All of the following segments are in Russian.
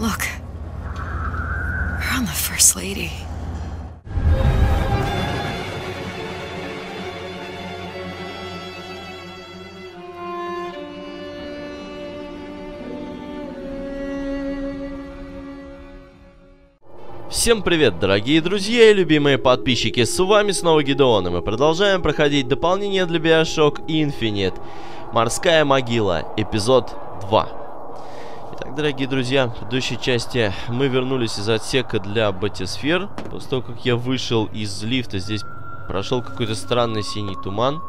Look, we're on the First Lady. Всем привет, дорогие друзья и любимые подписчики, с вами снова Гидеон, и мы продолжаем проходить дополнение для BioShock Infinite. Морская могила, эпизод 2. Итак, дорогие друзья, в предыдущей части мы вернулись из отсека для батисфер. После того, как я вышел из лифта, здесь прошел какой-то странный синий туман.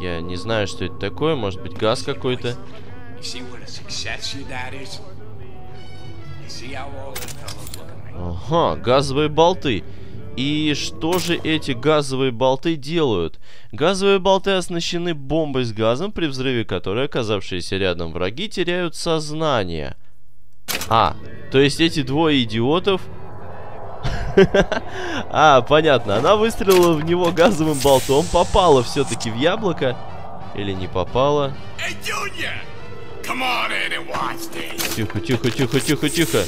Я не знаю, что это такое, может быть газ какой-то. Ага, газовые болты. И что же эти газовые болты делают? Газовые болты оснащены бомбой с газом, при взрыве которой оказавшиеся рядом враги теряют сознание. А, то есть эти двое идиотов... А, понятно, она выстрелила в него газовым болтом, попала все-таки в яблоко. Или не попала? Тихо, тихо, тихо, тихо, тихо.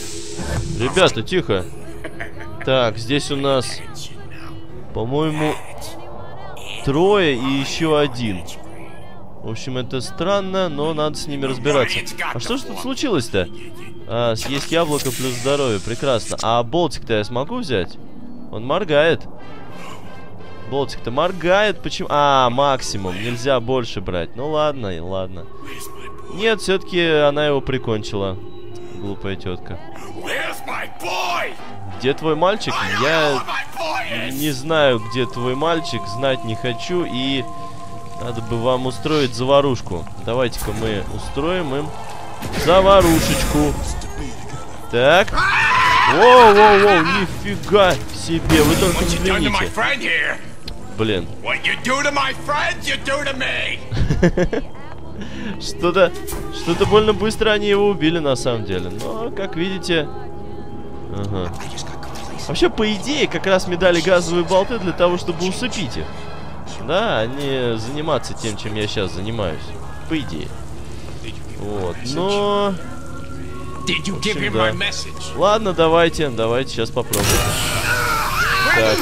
Ребята, тихо. Так, здесь у нас, по-моему, трое и еще один. В общем, это странно, но надо с ними разбираться. А что ж тут случилось-то? А, съесть яблоко плюс здоровье, прекрасно. А болтик-то я смогу взять? Он моргает. Болтик-то моргает, почему? А, максимум, нельзя больше брать. Ну ладно, и ладно. Нет, все-таки она его прикончила. Глупая тетка. Где твой мальчик? Я не знаю, где твой мальчик, знать не хочу, и надо бы вам устроить заварушку. Давайте-ка мы устроим им заварушечку. Так. Воу-воу-воу, нифига себе, вы только взгляните. Блин. Что-то больно быстро они его убили, на самом деле. Но, как видите... Ага. Вообще, по идее, как раз мне дали газовые болты для того, чтобы усыпить их. Да, а не заниматься тем, чем я сейчас занимаюсь. По идее. Вот, но... В общем, да. Ладно, давайте сейчас попробуем.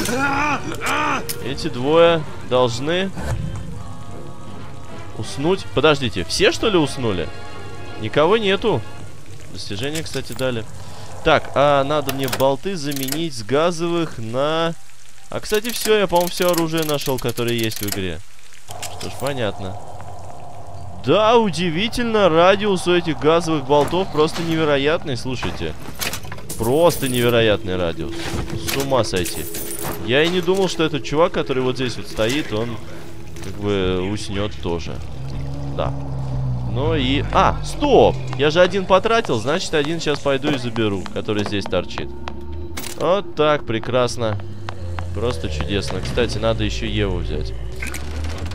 Так. Эти двое должны... Уснуть? Подождите, все что ли уснули? Никого нету. Достижение, кстати, дали. Так, а надо мне болты заменить с газовых на... А, кстати, все, я, по-моему, все оружие нашел, которое есть в игре. Что ж, понятно. Да, удивительно, радиус у этих газовых болтов просто невероятный, слушайте. Просто невероятный радиус. С ума сойти. Я и не думал, что этот чувак, который вот здесь вот стоит, он... как бы уснет тоже. Да. Ну и... А, стоп! Я же один потратил, значит, один сейчас пойду и заберу, который здесь торчит. Вот так, прекрасно. Просто чудесно. Кстати, надо еще Еву взять.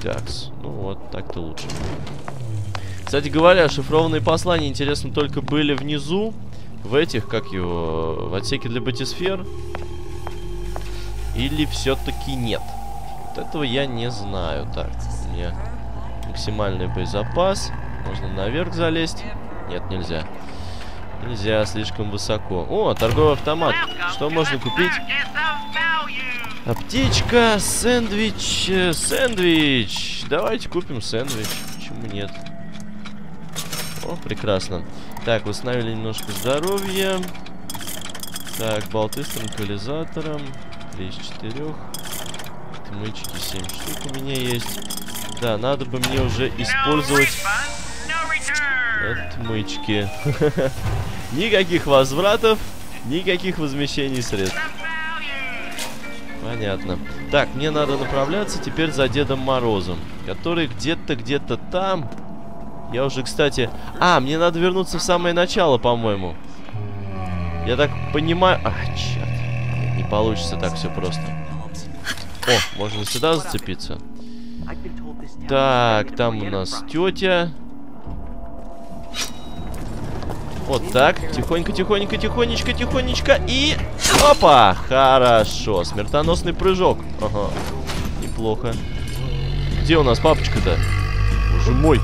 Такс. Ну вот, так-то лучше. Кстати говоря, шифрованные послания, интересно, только были внизу. В этих, как его... В отсеке для батисфер. Или все-таки нет? Вот этого я не знаю. Так, у меня максимальный боезапас. Можно наверх залезть. Нет, нельзя. Нельзя, слишком высоко. О, торговый автомат. Что можно купить? Аптечка, сэндвич. Сэндвич. Давайте купим сэндвич. Почему нет? О, прекрасно. Так, восстановили немножко здоровья. Так, болты с транквилизатором. 3 из 4. Мычки 7 штук у меня есть. Да, надо бы мне уже использовать отмычки. Никаких возвратов, никаких возмещений средств. Понятно. Так, мне надо направляться теперь за Дедом Морозом, который где-то там. Я уже, кстати... А, мне надо вернуться в самое начало, по-моему. Я так понимаю... А, черт. Не получится так все просто. О, можно сюда зацепиться. Так, там у нас тетя. Вот так. Тихонько, тихонько, тихонечко, тихонечко. И... Опа! Хорошо. Смертоносный прыжок. Ага. Неплохо. Где у нас папочка-то? Боже мой.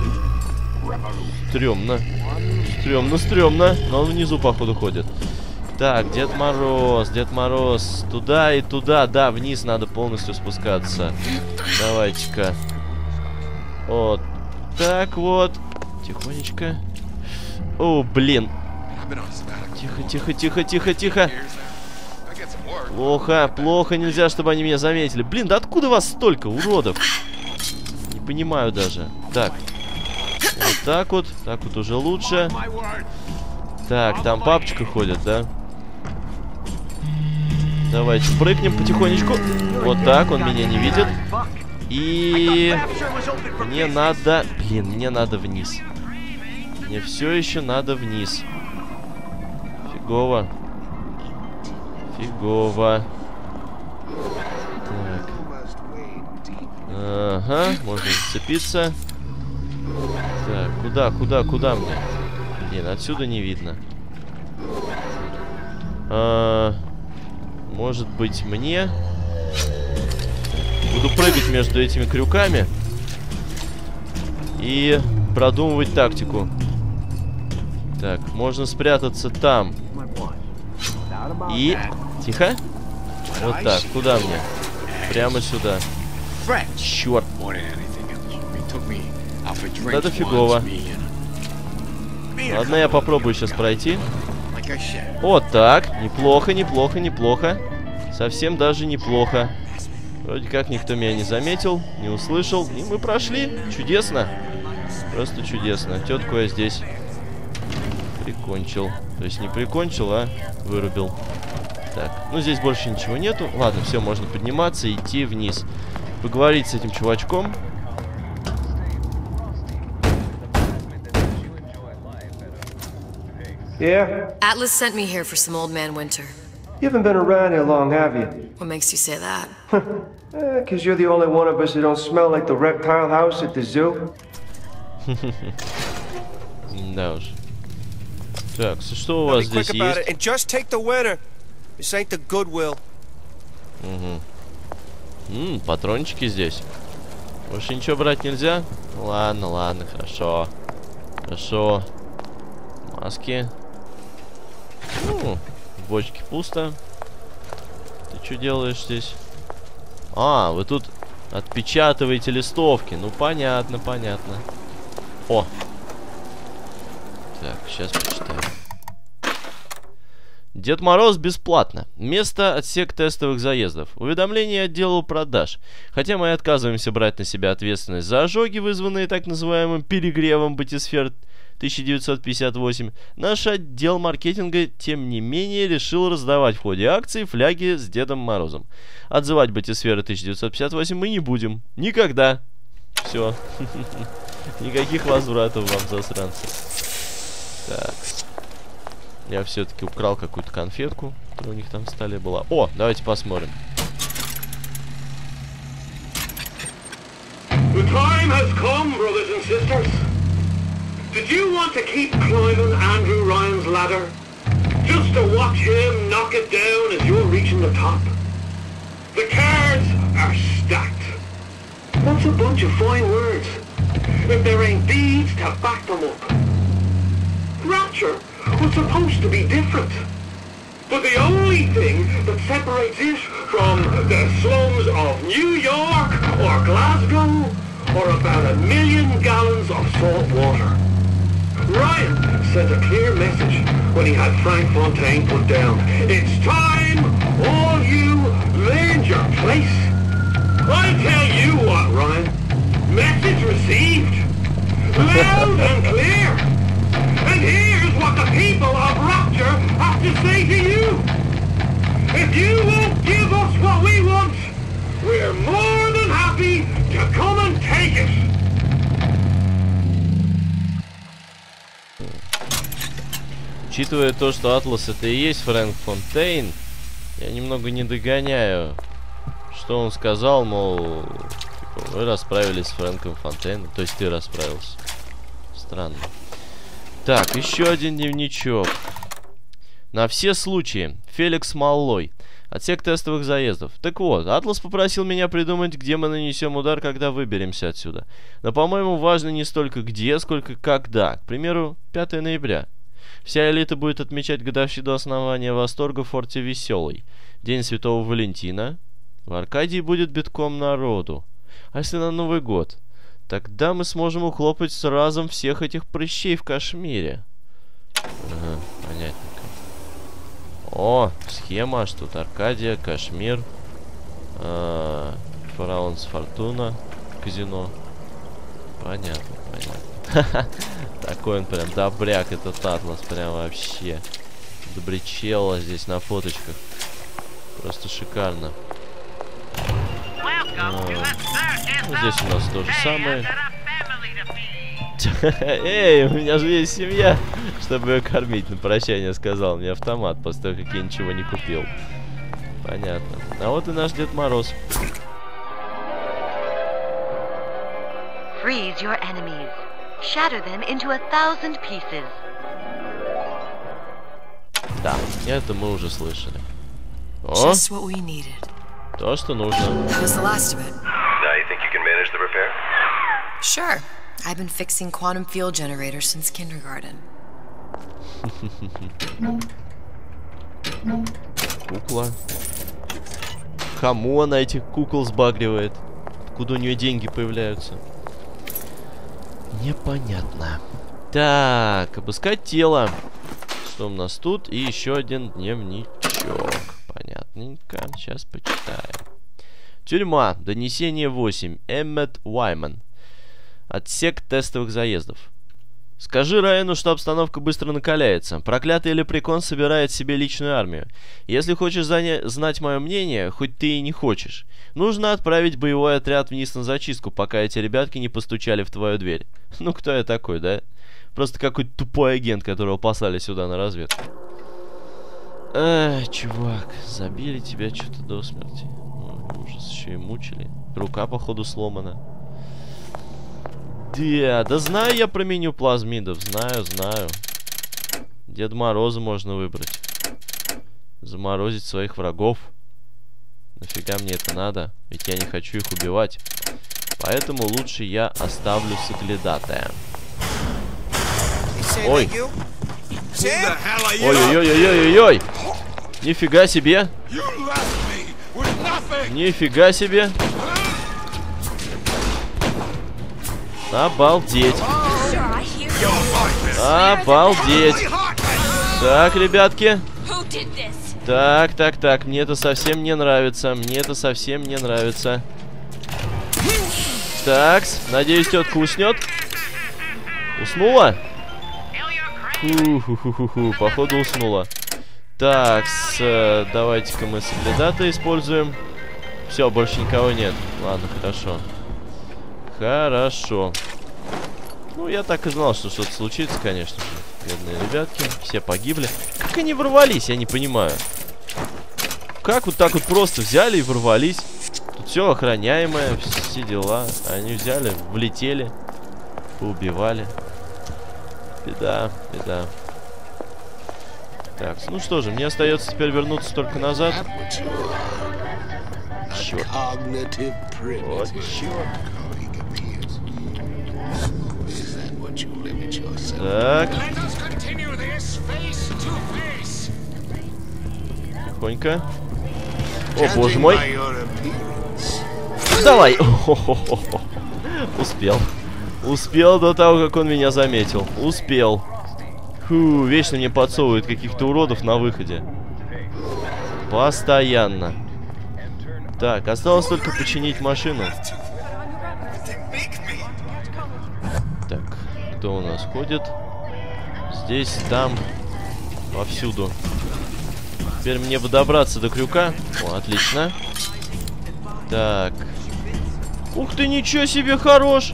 Стремно. стрёмно, стрёмно. Но он внизу, походу, ходит. Так, Дед Мороз, туда и туда. Да, вниз надо полностью спускаться. Давайте-ка. Вот так вот. Тихонечко. О, блин. Тихо, тихо, тихо, тихо, тихо. Плохо, плохо, нельзя, чтобы они меня заметили. Блин, да откуда вас столько, уродов? Не понимаю даже. Так. Вот так вот. Так вот уже лучше. Так, там папочка ходит, да? Давайте прыгнем потихонечку. Вот так, он меня не видит. И... мне надо... блин, мне надо вниз. Мне все еще надо вниз. Фигово. Фигово. Так. Ага, можно зацепиться. Так, куда, куда, куда мне? Блин, отсюда не видно. Может быть, мне... буду прыгать между этими крюками и продумывать тактику. Так, можно спрятаться там. И... тихо. Вот так, куда мне? Прямо сюда. Черт. Вот это фигово. Ладно, я попробую сейчас пройти. Вот так. Неплохо, неплохо, неплохо. Совсем даже неплохо. Вроде как никто меня не заметил, не услышал. И мы прошли. Чудесно. Просто чудесно. Тетку я здесь прикончил. То есть не прикончил, а вырубил. Так. Ну, здесь больше ничего нету. Ладно, все, можно подниматься и идти вниз. Поговорить с этим чувачком. Atlas sent me here for some old man winter. You haven't been around here long, have you? What makes you say that? Because you're the only one of us who don't smell like the reptile house at the zoo. No. Так, что у вас здесь есть? And just take the winner. This ain't the Goodwill. Патрончики здесь. Больше ничего брать нельзя? Ладно, ладно, хорошо, хорошо. Маски. Бочки пусто. Ты что делаешь здесь? А, вы тут отпечатываете листовки. Ну, понятно, понятно. О. Так, сейчас почитаем. Дед Мороз бесплатно. Место — отсек тестовых заездов. Уведомление отделу продаж. Хотя мы и отказываемся брать на себя ответственность за ожоги, вызванные так называемым перегревом бытисфер 1958, наш отдел маркетинга, тем не менее, решил раздавать в ходе акции фляги с Дедом Морозом. Отзывать бытисферы 1958 мы не будем. Никогда. Все. Никаких возвратов вам, засранцы. Так. Я все-таки украл какую-то конфетку, которая у них там в столе была. О, давайте посмотрим. Did you want to keep climbing Andrew Ryan's ladder? Just to watch him knock it down as you're reaching the top? The cards are stacked. That's a bunch of fine words. If there ain't deeds to back them up. Rapture was supposed to be different. But the only thing that separates it from the slums of New York or Glasgow or about 1 million gallons of salt water. Ryan sent a clear message when he had Frank Fontaine put down. It's time, all you, land your place. I tell you what, Ryan. Message received. Loud and clear. And here's what the people of Rapture have to say to you. If you won't give us what we want, we're more than happy to come and take it. Учитывая то, что Атлас — это и есть Фрэнк Фонтейн, я немного не догоняю, что он сказал, мол, типа, вы расправились с Фрэнком Фонтейном, то есть ты расправился. Странно. Так, еще один дневничок. На все случаи. Феликс Малой. Отсек тестовых заездов. Так вот, Атлас попросил меня придумать, где мы нанесем удар, когда выберемся отсюда. Но, по-моему, важно не столько где, сколько когда. К примеру, 5 ноября. Вся элита будет отмечать годовщину основания Восторга в форте Веселый. День Святого Валентина. В Аркадии будет битком народу. А если на Новый год? Тогда мы сможем ухлопать сразу всех этих прыщей в Кашмире. Ага, понятненько. О, схема, что тут Аркадия, Кашмир, фараон с Фортуна, казино. Понятно, понятно. Такой он прям добряк, этот Атлас, прям вообще. Добрячело здесь на фоточках. Просто шикарно. Ну, здесь у нас то же самое. Эй, у меня же есть семья, чтобы ее кормить. На прощание сказал мне автомат, после того, как я ничего не купил. Понятно. А вот и наш Дед Мороз. Freeze your enemies. Shatter them into 1000 pieces. Да, это мы уже слышали. О! То, что нужно. Sure. I've been fixing quantum field generators since kindergarten. Кукла. Кому она этих кукол сбагривает? Откуда у нее деньги появляются? Непонятно. Так, обыскать тело. Что у нас тут? И еще один дневничок. Понятненько. Сейчас почитаем. Тюрьма. Донесение 8. Эммет Уайман. Отсек тестовых заездов. Скажи Райану, что обстановка быстро накаляется. Проклятый лепрекон собирает себе личную армию. Если хочешь знать мое мнение, хоть ты и не хочешь, нужно отправить боевой отряд вниз на зачистку, пока эти ребятки не постучали в твою дверь. Ну кто я такой, да? Просто какой-то тупой агент, которого послали сюда на разведку. Чувак, забили тебя что-то до смерти. Ой, ужас, еще и мучили. Рука, походу, сломана. Да знаю я про меню плазмидов. Знаю, знаю. Деда Мороза можно выбрать. Заморозить своих врагов. Нафига мне это надо? Ведь я не хочу их убивать. Поэтому лучше я оставлю соглядатая. Ой. Ой-ой-ой-ой-ой-ой! Нифига себе! Нифига себе! Обалдеть. Обалдеть. Так, ребятки. Так, так, так. Мне это совсем не нравится. Мне это совсем не нравится. Такс. Надеюсь, тетка уснет. Уснула? Ху-ху-ху-ху-ху. Походу, уснула. Такс. Давайте-ка мы соглядата используем. Все, больше никого нет. Ладно, хорошо. Хорошо. Ну, я так и знал, что что-то случится, конечно же. Бедные ребятки. Все погибли. Как они ворвались, я не понимаю. Как вот так вот просто взяли и ворвались? Тут все охраняемое, все дела. Они взяли, влетели, поубивали. Беда, беда. Так, ну что же, мне остается теперь вернуться только назад. Черт. Вот черт. Так. Тихонько. О, боже мой. Давай. Успел. Успел до того, как он меня заметил. Успел. Фу, вечно мне подсовывают каких-то уродов на выходе. Постоянно. Так, осталось только починить машину. Кто у нас ходит? Здесь, там, повсюду. Теперь мне бы добраться до крюка. О, отлично. Так. Ух ты, ничего себе, хорош!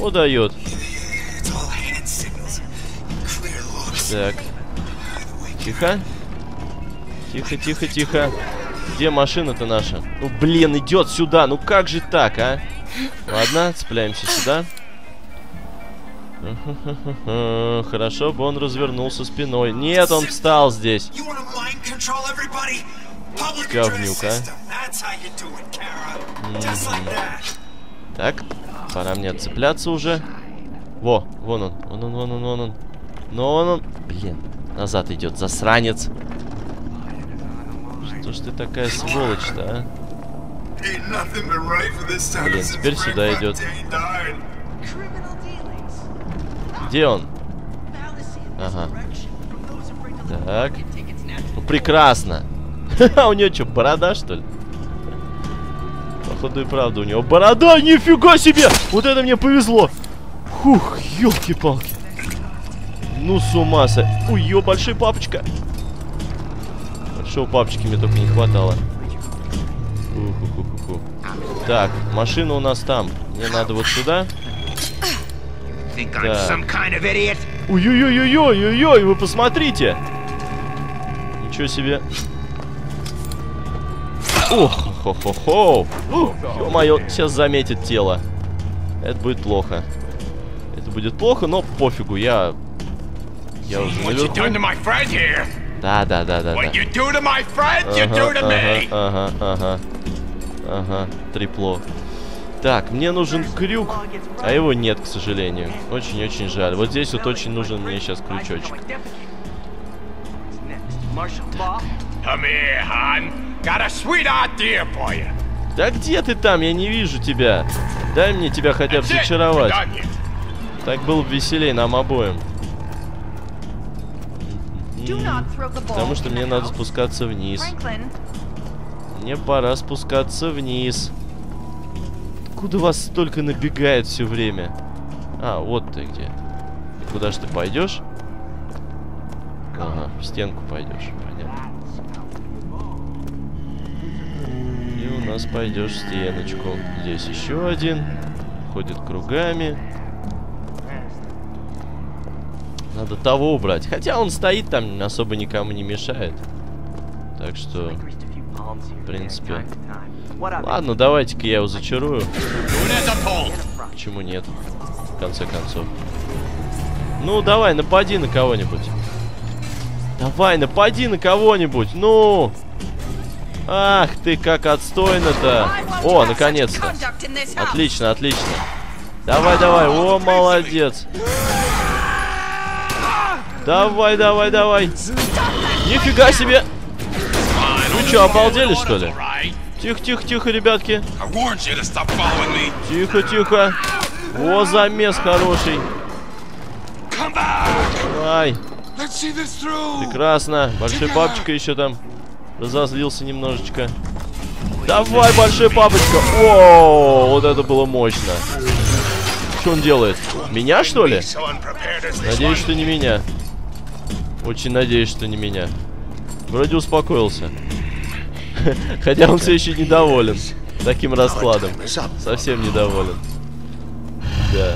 О, дает. Так. Тихо. Тихо, тихо, тихо. Где машина-то наша? Ну, блин, идет сюда. Ну, как же так, а? Ладно, цепляемся сюда. Хорошо бы он развернулся спиной. Нет, он встал здесь. Говнюк, а. Так, пора мне отцепляться уже. Во, вон он, вон он, вон он, вон он. Но он... Блин, назад идет, засранец. Что ж ты такая сволочь-то, а? Блин, теперь сюда идет. Где он? Ага. Так. Ну, прекрасно. У нее что, борода, что ли? Походу и правда у него борода, нифига себе! Вот это мне повезло! Фух, ёлки-палки. Ну, с ума сойти. Ой, ё, большой папочка. Большого папочки мне только не хватало. Уху-ху-ху-ху. Так, машина у нас там. Мне надо вот сюда. Ой-ой-ой-ой-ой-ой-ой, вы посмотрите! Ничего себе! Ох, хо-хо-хо! Ё-моё, сейчас заметит тело. Это будет плохо. Это будет плохо, но пофигу, я... Я уже наверху. Да-да-да-да-да. Ага. Трепло. Так, мне нужен крюк, а его нет, к сожалению. Очень-очень жаль. Вот здесь вот очень нужен мне сейчас крючочек. Да где ты там? Я не вижу тебя. Дай мне тебя хотя бы зачаровать. Так было бы веселее нам обоим. Потому что мне надо спускаться вниз. Мне пора спускаться вниз. Откуда вас столько набегает все время? А, вот ты где. И куда же ты пойдешь? Ага, в стенку пойдешь, понятно. И у нас пойдешь в стеночку. Здесь еще один. Ходит кругами. Надо того убрать. Хотя он стоит там, особо никому не мешает. Так что, в принципе... Ладно, давайте-ка я его зачарую. Почему нет? В конце концов. Ну, давай, напади на кого-нибудь. Давай, напади на кого-нибудь. Ну! Ах ты, как отстойно-то. О, наконец-то. Отлично, отлично. Давай, давай. О, молодец. Давай, давай, давай. Нифига себе. Ну что, обалдели, что ли? Тихо, тихо, тихо, ребятки. Тихо, тихо. О, замес хороший. Давай. Прекрасно. Большой папочка еще там разозлился немножечко. Давай, большой папочка. О, вот это было мощно. Что он делает? Меня, что ли? Надеюсь, что не меня. Очень надеюсь, что не меня. Вроде успокоился. Хотя он все еще недоволен таким раскладом. Совсем недоволен. Да.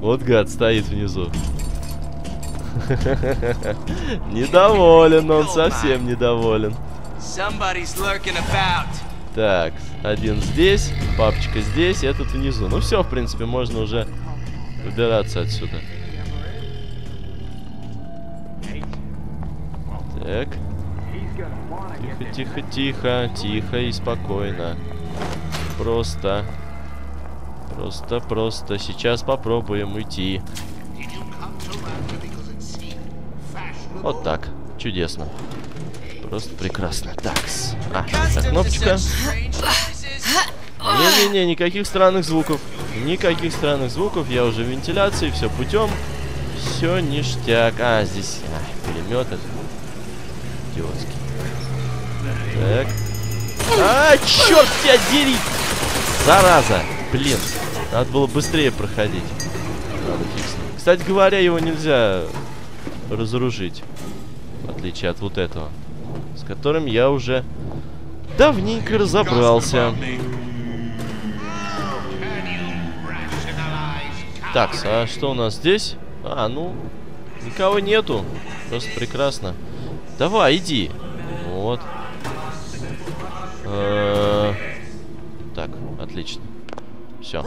Вот гад стоит внизу. Недоволен он, совсем недоволен. Так, один здесь, папочка здесь, этот внизу. Ну все, в принципе, можно уже выбираться отсюда. Так. Тихо, тихо, тихо, тихо и спокойно. Просто. Просто, просто. Сейчас попробуем уйти. Вот так. Чудесно. Просто прекрасно. Такс. А, эта кнопочка. Не-не-не, никаких странных звуков. Никаких странных звуков. Я уже в вентиляции, все путем. Все ништяк. А, здесь перемет этот. Идиотский. Так. А, черт тебя дери! Зараза! Блин, надо было быстрее проходить. Надо фиксировать. Кстати говоря, его нельзя разоружить. В отличие от вот этого. С которым я уже давненько разобрался. Так, а что у нас здесь? А, ну, никого нету. Просто прекрасно. Давай, иди. Вот. Так, отлично. Все.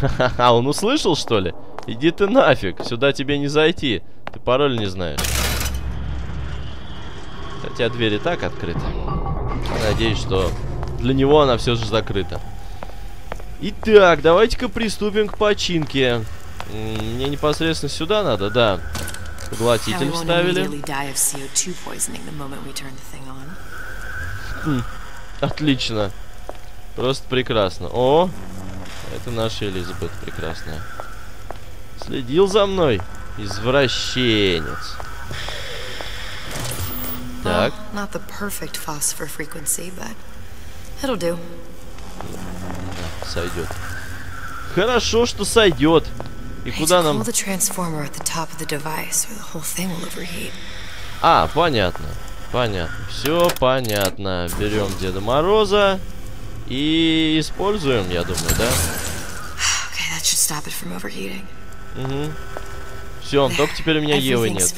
Ха-ха-ха, он услышал, что ли? Иди ты нафиг, сюда тебе не зайти. Ты пароль не знаешь. Хотя дверь и так открыта. Я надеюсь, что для него она все же закрыта. Итак, давайте-ка приступим к починке. Мне непосредственно сюда надо, да. Поглотитель вставили. Отлично. Просто прекрасно. О, это наша Элизабет прекрасная. Следил за мной, извращенец. Так. Сойдет. Хорошо, что сойдет. И куда нам? А, понятно. Понятно. Все понятно. Берем Деда Мороза и используем, я думаю, да? Угу. Все, только теперь у меня Евы нет.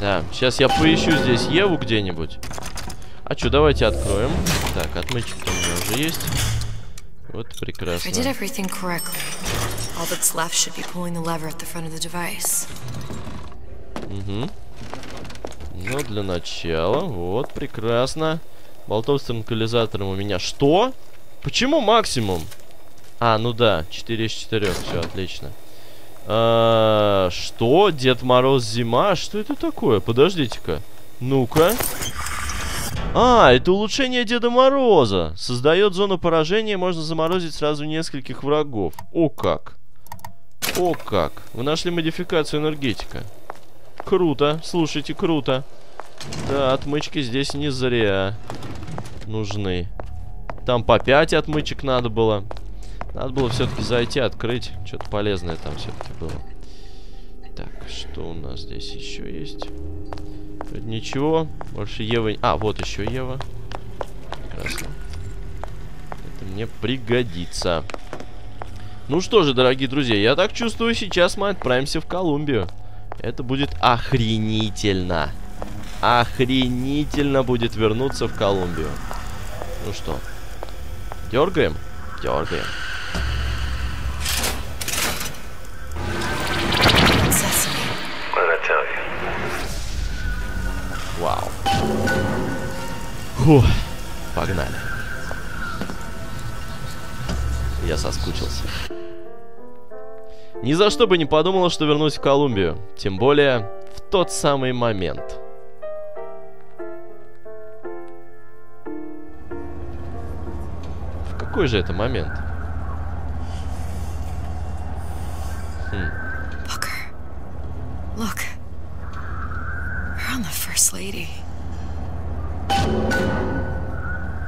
Да, сейчас я поищу здесь Еву где-нибудь. А что, давайте откроем. Так, отмычки у меня уже есть. Вот, прекрасно. Угу. Ну, для начала. Вот, прекрасно. Болтов с транквилизатором у меня. Что? Почему максимум? А, ну да, 4 из 4. Все, отлично. Что? Дед Мороз, зима? Что это такое? Подождите-ка. Ну-ка. А, это улучшение Деда Мороза. Создает зону поражения, можно заморозить сразу нескольких врагов. О как. О как. Вы нашли модификацию энергетика. Круто. Слушайте, круто. Да, отмычки здесь не зря нужны. Там по 5 отмычек надо было. Надо было все-таки зайти, открыть. Что-то полезное там все-таки было. Так, что у нас здесь еще есть? Тут ничего. Больше Евы... А, вот еще Ева. Прекрасно. Это мне пригодится. Ну что же, дорогие друзья, я так чувствую, сейчас мы отправимся в Колумбию. Это будет охренительно. Охренительно будет вернуться в Колумбию. Ну что, дергаем? Дергаем. Вау. Фух, погнали. Я соскучился. Ни за что бы не подумала, что вернусь в Колумбию. Тем более в тот самый момент. Какой же это момент?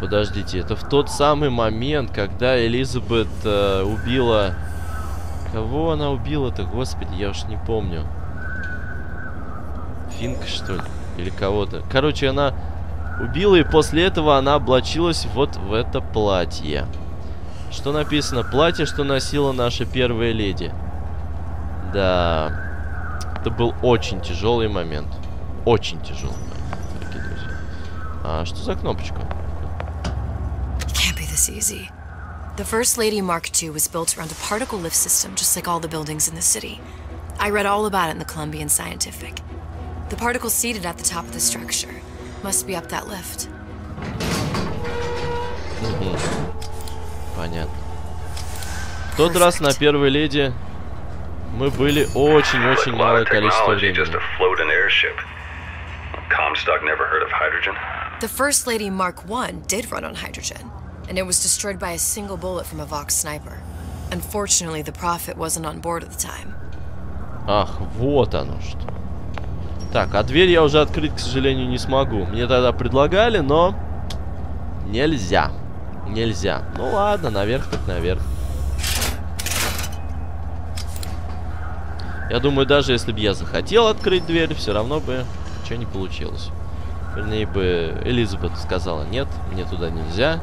Подождите, это в тот самый момент, когда Элизабет убила... Кого она убила-то, господи, я уж не помню. Финка, что ли? Или кого-то. Короче, она... убила, и после этого она облачилась вот в это платье. Что написано? Платье, что носила наша первая леди. Да. Это был очень тяжелый момент. Очень тяжелый момент, дорогие друзья. А что за кнопочка? The First Lady Mark II was built around a particle lift system, just like all the buildings in the city. I read all about it in the Columbian Scientific. The particles seated at the top of the structure. Must be up that lift. Понятно. В тот раз на первой леди мы были очень-очень малое количество времени. Comstock never heard of hydrogen. The First Lady Mark I did run on hydrogen, and it was destroyed by a single bullet from a Vox sniper. Unfortunately, the Prophet wasn't on board at the time. Ах, вот оно что. Так, а дверь я уже открыть, к сожалению, не смогу. Мне тогда предлагали, но нельзя. Нельзя. Ну ладно, наверх так наверх. Я думаю, даже если бы я захотел открыть дверь, все равно бы ничего не получилось. Вернее бы Элизабет сказала, нет, мне туда нельзя,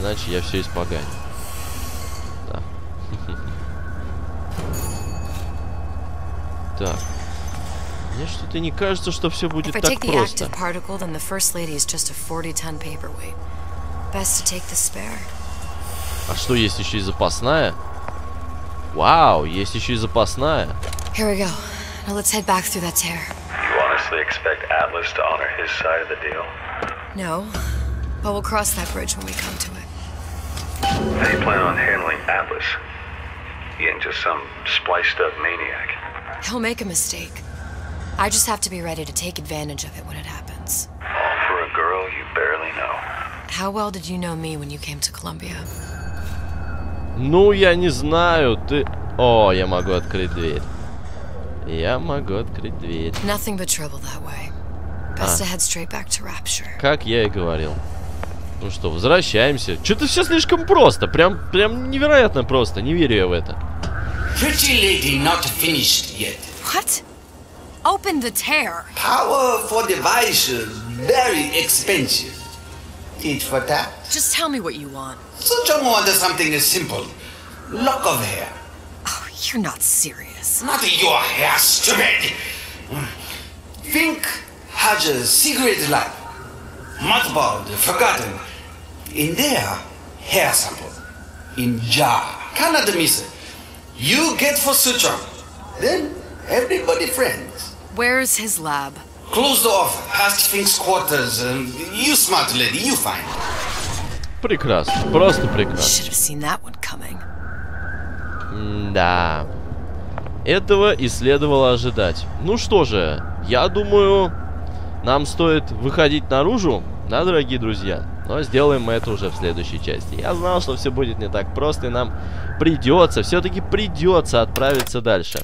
иначе я все испоганю. Да. Так. Мне что-то не кажется, что все будет так просто. А что, есть еще и запасная? Вау, есть еще и запасная. They plan on handling Atlas into some spliced up maniac. He'll make a mistake. I just have to be ready to take advantage of it when it happens. All for a girl you barely know. How well did you know me when you came to Columbia? Ну, я не знаю, ты... О, я могу открыть дверь. Я могу открыть дверь. Nothing but trouble that way. Best to head straight back to Rapture. Как я и говорил. Ну что, возвращаемся. Что-то все слишком просто. Прям невероятно просто. Не верю я в это. Pretty lady not finished yet. What? Open the tear. Power for devices very expensive. Need for that? Just tell me what you want. Such a want is something as simple. Lock of hair. Oh, you're not serious. Not your hair, stupid. Think Hodge's secret lab. Mudballed, forgotten. In there, hair sample. In jar. Cannot miss it. You get for Suchong. Then everybody friends. Where's his lab? Closed off, past Fink's quarters. You smart lady, you find. Прекрасно, просто прекрасно. Should have seen that one coming. Да. Этого и следовало ожидать. Ну что же, я думаю, нам стоит выходить наружу, да, дорогие друзья. Но сделаем мы это уже в следующей части. Я знал, что все будет не так просто, и нам придется, все-таки придется отправиться дальше.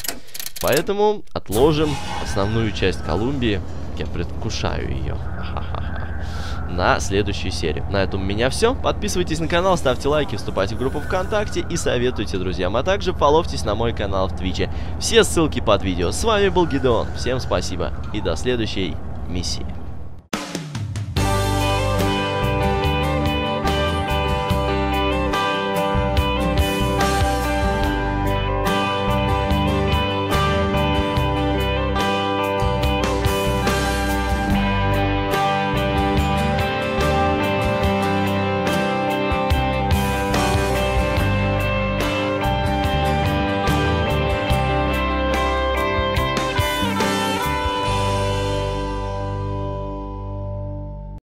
Поэтому отложим основную часть Колумбии, я предвкушаю ее, на следующую серию. На этом у меня все. Подписывайтесь на канал, ставьте лайки, вступайте в группу ВКонтакте и советуйте друзьям. А также фоловьтесь на мой канал в Твиче. Все ссылки под видео. С вами был Гидеон. Всем спасибо и до следующей миссии.